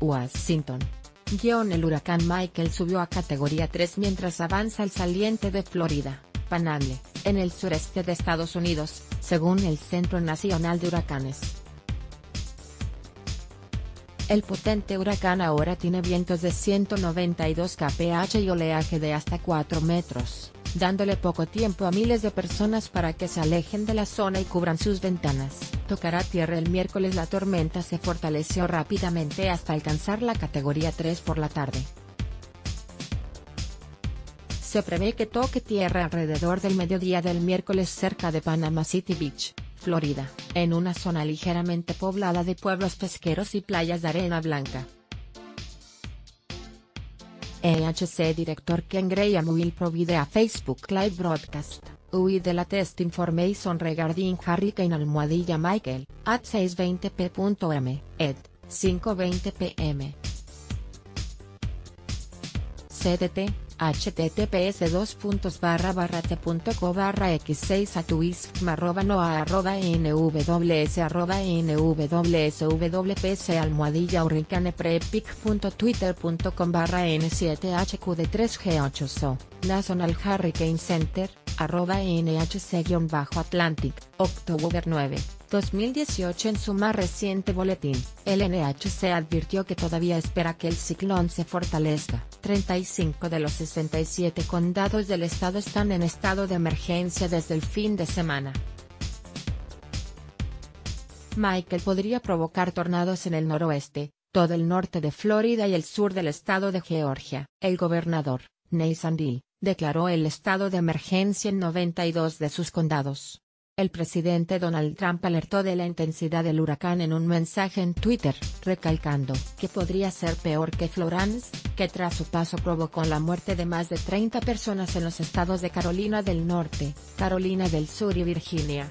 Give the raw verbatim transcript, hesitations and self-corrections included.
Washington. Guión el huracán Michael subió a categoría tres mientras avanza el saliente de Florida, Panama, en el sureste de Estados Unidos, según el Centro Nacional de Huracanes. El potente huracán ahora tiene vientos de ciento noventa y dos kilómetros por hora y oleaje de hasta cuatro metros, dándole poco tiempo a miles de personas para que se alejen de la zona y cubran sus ventanas. Tocará tierra el miércoles. La tormenta se fortaleció rápidamente hasta alcanzar la categoría tres por la tarde. Se prevé que toque tierra alrededor del mediodía del miércoles cerca de Panama City Beach, Florida, en una zona ligeramente poblada de pueblos pesqueros y playas de arena blanca. E H C director Ken Graham will provide a Facebook live broadcast, with the latest information regarding Hurricane Almohadilla Michael, at seis veinte p m, at cinco veinte p m. C D T, h t t p s dos barra barra t punto co barra x seis a twis barra barra nws arroba nws nws pwpc almohadilla hurricane prepig punto twitter punto com barra n siete h q de tres g ocho so, National Hurricane Center, arroba nhc-atlantic, octubre nueve, dos mil dieciocho. En su más reciente boletín, el N H C advirtió que todavía espera que el ciclón se fortalezca. treinta y cinco de los sesenta y siete condados del estado están en estado de emergencia desde el fin de semana. Michael podría provocar tornados en el noroeste, todo el norte de Florida y el sur del estado de Georgia. El gobernador, Nathan Deal, declaró el estado de emergencia en noventa y dos de sus condados. El presidente Donald Trump alertó de la intensidad del huracán en un mensaje en Twitter, recalcando que podría ser peor que Florence, que tras su paso provocó la muerte de más de treinta personas en los estados de Carolina del Norte, Carolina del Sur y Virginia.